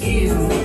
Ew.